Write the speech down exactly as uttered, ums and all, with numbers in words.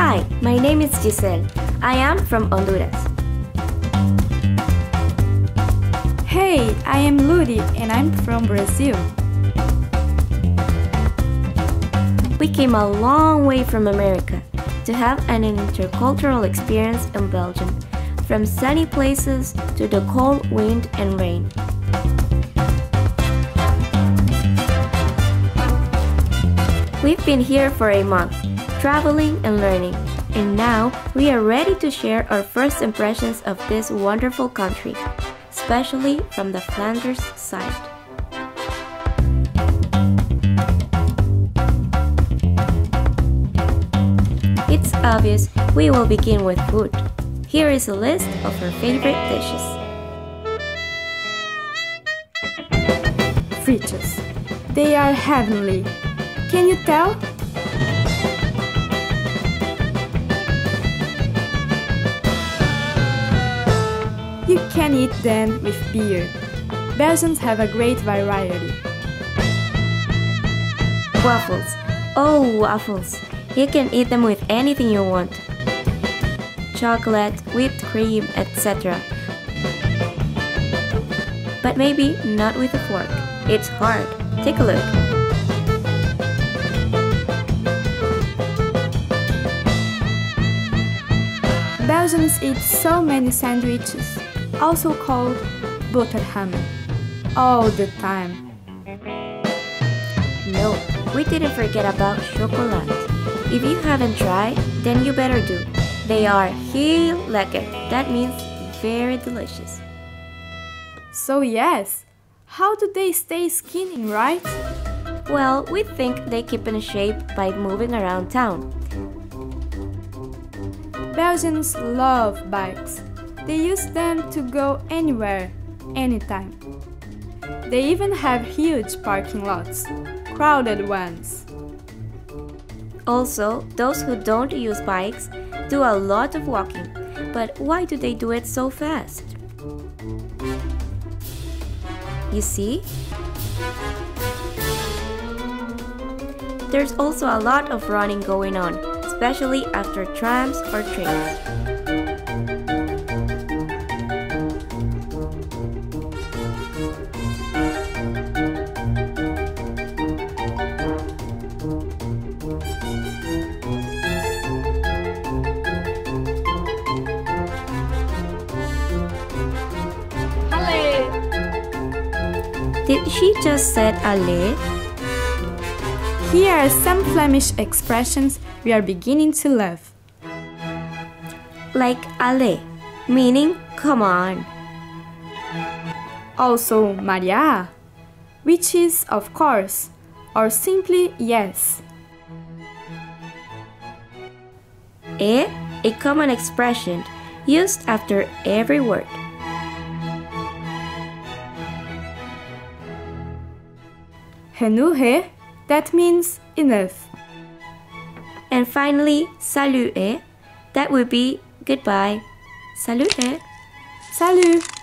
Hi, my name is Giselle. I am from Honduras. Hey, I am Ludi and I'm from Brazil. We came a long way from America to have an intercultural experience in Belgium, from sunny places to the cold wind and rain. We've been here for a month, traveling and learning, and now we are ready to share our first impressions of this wonderful country, especially from the Flanders side. It's obvious we will begin with food. Here is a list of our favorite dishes. Frites. They are heavenly. Can you tell? You can eat them with beer. Belgians have a great variety. Waffles. Oh, waffles. You can eat them with anything you want. Chocolate, whipped cream, et cetera. But maybe not with a fork. It's hard. Take a look. Belgians eat so many sandwiches, also called butterhammer, all the time. No, we didn't forget about chocolate. If you haven't tried, then you better do. They are heel lekker. That means very delicious. So yes, how do they stay skinny, right? Well, we think they keep in shape by moving around town. Belgians love bikes. They use them to go anywhere, anytime. They even have huge parking lots, crowded ones. Also, those who don't use bikes do a lot of walking. But why do they do it so fast? You see? There's also a lot of running going on, especially after trams or trains. Did she just said allez? Here are some Flemish expressions we are beginning to love. Like allez, meaning come on. Also Maria, which is of course, or simply yes. Eh, a common expression used after every word. Genoeg, that means enough. And finally, salut, that would be goodbye. Salut. Salut.